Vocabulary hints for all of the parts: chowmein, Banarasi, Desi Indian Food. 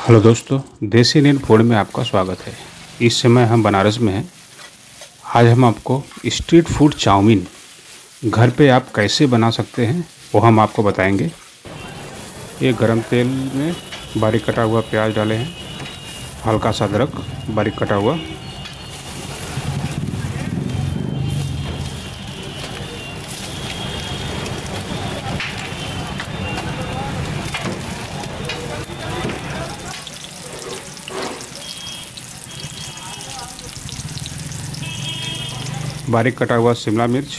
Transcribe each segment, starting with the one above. Hello दोस्तों, देसी Indian food में आपका स्वागत है। इस समय हम बनारस में हैं। आज हम आपको स्ट्रीट फूड चाउमीन घर पे आप कैसे बना सकते हैं वो हम आपको बताएंगे। ये गरम तेल में बारीक कटा हुआ प्याज डाले हैं, हल्का सा अदरक बारीक कटा हुआ, बारीक कटा हुआ शिमला मिर्च,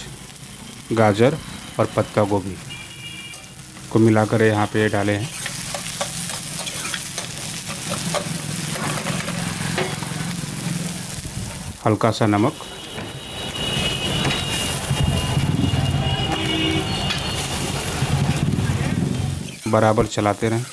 गाजर और पत्ता गोभी को मिलाकर यहाँ पे डाले हैं। हल्का सा नमक, बराबर चलाते रहें।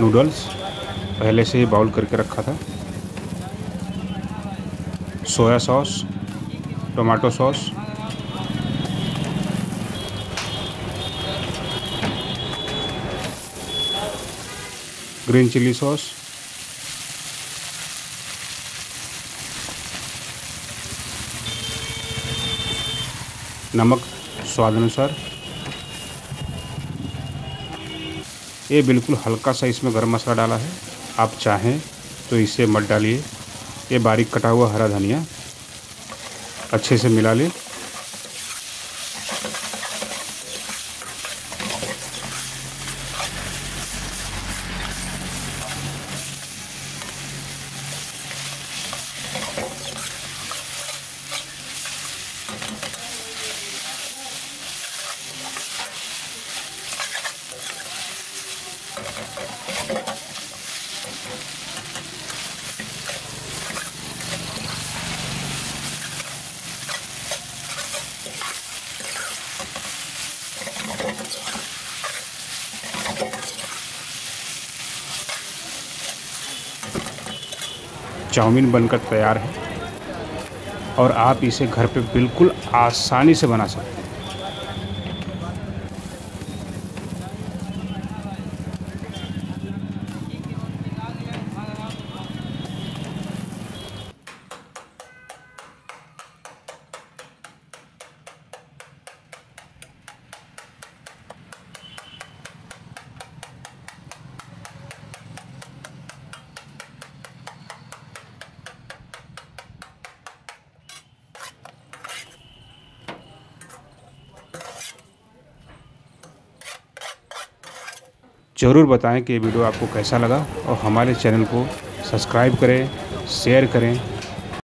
नूडल्स पहले से ही बाउल करके रखा था, soya sauce, tomato sauce, green chilli sauce, नमक स्वाद अनुसार। ये बिल्कुल हल्का सा इसमें गरम मसाला डाला है, आप चाहें तो इसे मत डालिए। ये बारीक कटा हुआ हरा धनिया अच्छे से मिला लें। चाउमीन बनकर तैयार है और आप इसे घर पे बिल्कुल आसानी से बना सकते हैं। ज़रूर बताएं कि ये वीडियो आपको कैसा लगा और हमारे चैनल को सब्सक्राइब करें, शेयर करें।